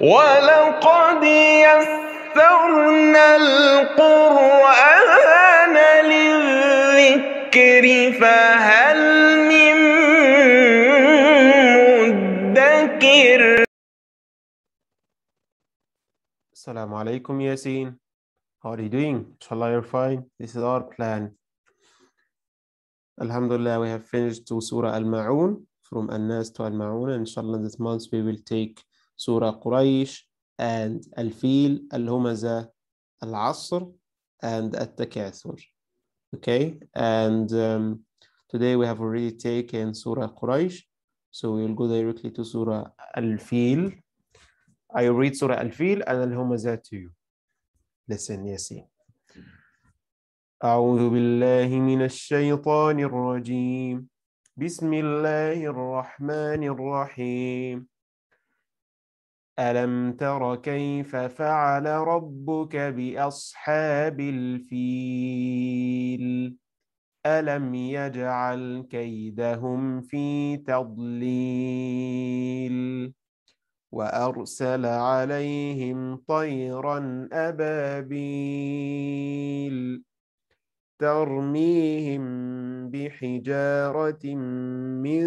وَلَقَدْ يَسَّرْنَا الْقُرْآنَ لِلذِّكْرِ فَهَلْ مِن مُّدَّكِرٍ. Assalamu alaikum, Yasin. How are you doing? Inshallah, you're fine. This is our plan. Alhamdulillah, we have finished to Surah Al-Ma'oon, from An-Nas to Al-Ma'oon. Inshallah, this month we will take Surah Quraysh and Al-Fil, Al-Humazah, Al-Asr, and At-Takathur. Okay, and today we have already taken Surah Quraysh, so we will go directly to Surah Al-Fil. I will read Surah Al-Fil and Al-Humazah to you. Listen, Yasin. أعوذ بالله من الشيطان الرجيم. بسم الله الرحمن الرحيم. ألم تر كيف فعل ربك بأصحاب الفيل؟ ألم يجعل كيدهم في تضليل؟ وأرسل عليهم طيرا أبابيل ترميهم بحجارة من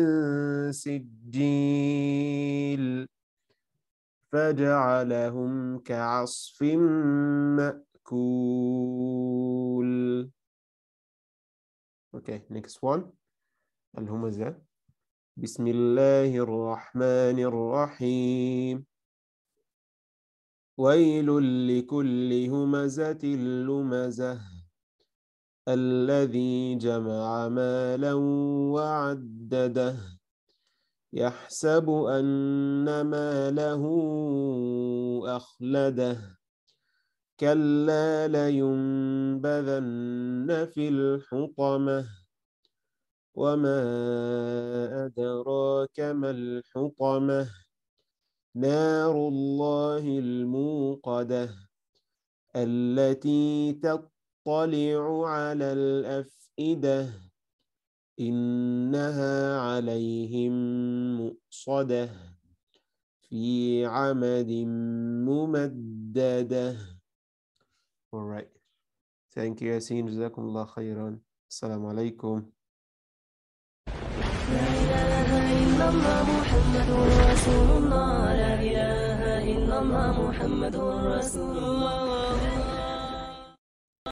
سجيل فجعلهم كعصف مأكول. Okay, next one. الهمزة. بسم الله الرحمن الرحيم. ويل لكل همزة لمزة الذي جمع مالا وعدده يحسب أن ماله أخلده كلا لينبذن في الحطمة وما أدراك ما الحطمة نار الله الموقدة التي تطلع على الأفئدة إنها عليهم مؤصدة في عمد ممددة. All right. Thank you, Yasin. جزاكم الله خيرا. السلام عليكم. لا إله إلا الله محمد رسول الله. لا إله إلا الله محمد رسول الله.